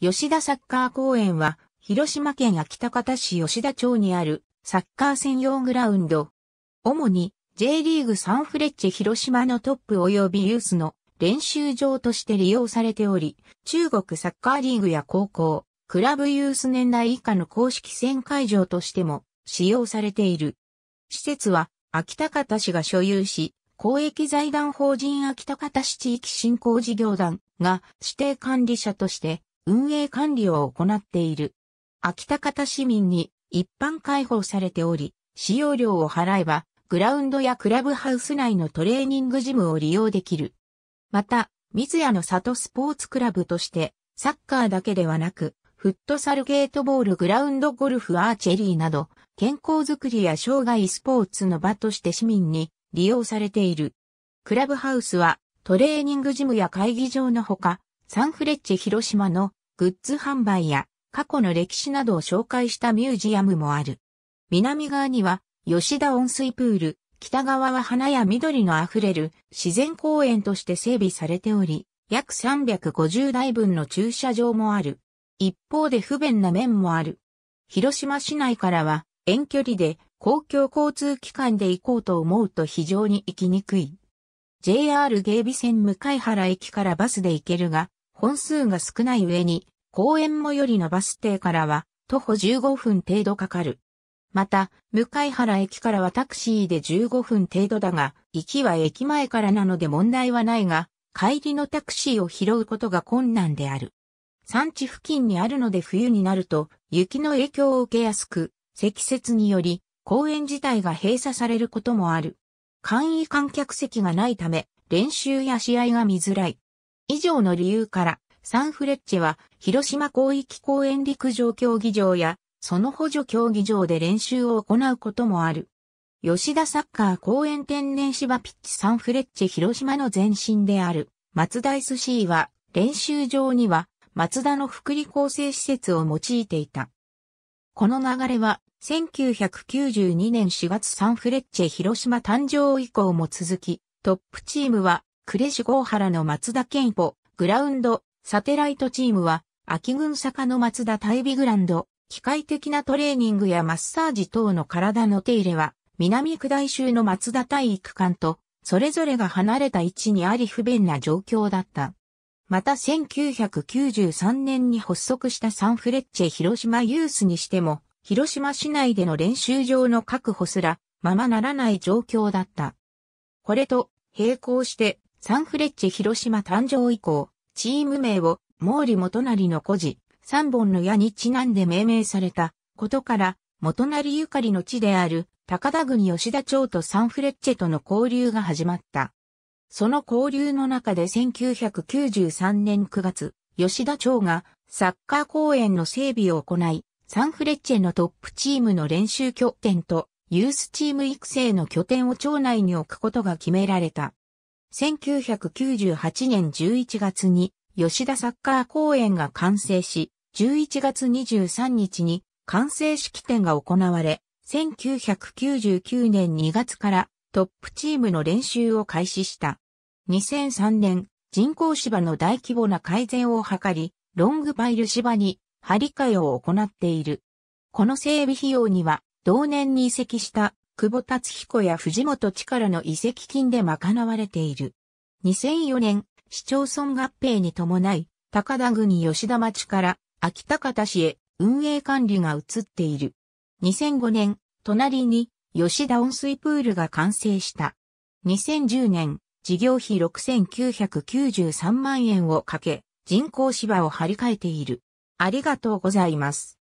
吉田サッカー公園は、広島県安芸高田市吉田町にあるサッカー専用グラウンド。主に J リーグサンフレッチェ広島のトップ及びユースの練習場として利用されており、中国サッカーリーグや高校、クラブユース年代以下の公式戦会場としても使用されている。施設は、安芸高田市が所有し、公益財団法人安芸高田市地域振興事業団が指定管理者として運営管理を行っている。安芸高田市民に一般開放されており、使用料を払えばグラウンドやクラブハウス内のトレーニングジムを利用できる。また、三谷の里スポーツクラブとしてサッカーだけではなく、フットサルゲートボールグラウンドゴルフアーチェリーなど、健康づくりや生涯スポーツの場として市民に利用されている。クラブハウスはトレーニングジムや会議場のほか、サンフレッチェ広島のグッズ販売や過去の歴史などを紹介したミュージアムもある。南側には吉田温水プール、北側は花や緑のあふれる自然公園として整備されており、約350台分の駐車場もある。一方で不便な面もある。広島市内からは遠距離で公共交通機関で行こうと思うと非常に行きにくい。JR 芸備線向原駅からバスで行けるが、本数が少ない上に、公園最寄りのバス停からは徒歩15分程度かかる。また、向原駅からはタクシーで15分程度だが、行きは駅前からなので問題はないが、帰りのタクシーを拾うことが困難である。山地付近にあるので冬になると、雪の影響を受けやすく、積雪により、公園自体が閉鎖されることもある。簡易観客席がないため、練習や試合が見づらい。以上の理由から、サンフレッチェは、広島広域公園陸上競技場や、その補助競技場で練習を行うこともある。吉田サッカー公園天然芝ピッチサンフレッチェ広島の前身である、マツダSCは、練習場には、マツダの福利厚生施設を用いていた。この流れは、1992年4月サンフレッチェ広島誕生以降も続き、トップチームは、呉市郷原の松田健歩、グラウンド、サテライトチームは、安芸郡坂の松田大美グランド、機械的なトレーニングやマッサージ等の体の手入れは、南九大衆の松田体育館と、それぞれが離れた位置にあり不便な状況だった。また1993年に発足したサンフレッチェ広島ユースにしても、広島市内での練習場の確保すらままならない状況だった。これと並行してサンフレッチェ広島誕生以降、チーム名を毛利元就の故事3本の矢にちなんで命名されたことから元就ゆかりの地である高田郡吉田町とサンフレッチェとの交流が始まった。その交流の中で1993年9月、吉田町がサッカー公園の整備を行い、サンフレッチェのトップチームの練習拠点とユースチーム育成の拠点を町内に置くことが決められた。1998年11月に吉田サッカー公園が完成し、11月23日に完成式典が行われ、1999年2月からトップチームの練習を開始した。2003年、人工芝の大規模な改善を図り、ロングパイル芝に張り替えを行っている。この整備費用には、同年に移籍した久保達彦や藤本力の移籍金で賄われている。2004年、市町村合併に伴い、高田郡吉田町から安芸高田市へ運営管理が移っている。2005年、隣に吉田温水プールが完成した。2010年、事業費6993万円をかけ、人工芝を張り替えている。ありがとうございます。